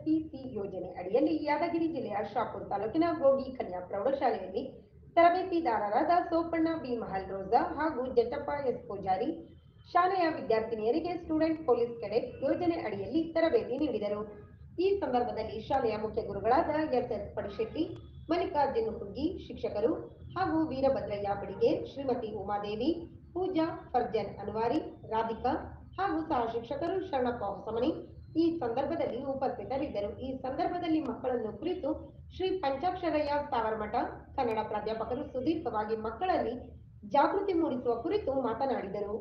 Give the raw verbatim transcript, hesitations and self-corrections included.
S P C ಯೋಜನೆ ಅಡಿಯಲ್ಲಿ ಯಾದಗಿರಿ ಜಿಲ್ಲೆಯ ಶಾಪುರ್ ತಾಲೂಕಿನ ಗೋಗಿ ಕನ್ಯಾ ಪ್ರೌಢಶಾಲೆಯಲ್ಲಿ ತರಬೇತಿದಾರರಾದ ಸೋಪಣ್ಣ ಬಿ ಮಹಲ್ ರೋಜಾ ಹಾಗೂ ಜಟ್ಟಪ್ಪ ಎಸ್ ಪೂಜಾರಿ ಶಾಲೆಯ ವಿದ್ಯಾರ್ಥಿನಿಯರಿಗೆ ಸ್ಟೂಡೆಂಟ್ ಪೊಲೀಸ್ ಕೆಡೆಟ್ ಯೋಜನೆ ಅಡಿಯಲ್ಲಿ ತರಬೇತಿ ನೀಡಿದರು. ಈ ಸಂದರ್ಭದಲ್ಲಿ ಶಾಲೆಯ ಮುಖ್ಯ ಗುರುಗಳಾದ ಎಸ್ ಎಸ್ ಪಡಿಶೆಟ್ಟಿ, ಮಲ್ಲಿಕಾರ್ಜುನ ಹುಗ್ಗಿ ಶಿಕ್ಷಕರು ಹಾಗೂ ವೀರಭದ್ರಯ್ಯ ಬಡಿಗೇರ್, ಶ್ರೀಮತಿ ಉಮಾದೇವಿ, ಪೂಜಾ, ಫರ್ಜನ್ ಅನ್ವಾರಿ, ರಾಧಿಕಾ ಹಾಗೂ ಸಹ ಶಿಕ್ಷಕರು ಶರಣಪ್ಪ ಹೊಸಮನಿ ಈ ಸಂದರ್ಭದಲ್ಲಿ ಉಪಸ್ಥಿತರಿದ್ದರು. ಈ ಸಂದರ್ಭದಲ್ಲಿ ಮಕ್ಕಳನ್ನು ಕುರಿತು ಶ್ರೀ ಪಂಚಾಕ್ಷರಯ್ಯ ಸ್ಥಾವರ ಮಠ ಕನ್ನಡ ಪ್ರಾಧ್ಯಾಪಕರು ಸುದೀರ್ಘವಾಗಿ ಮಕ್ಕಳಲ್ಲಿ ಜಾಗೃತಿ ಮೂಡಿಸುವ ಕುರಿತು ಮಾತನಾಡಿದರು.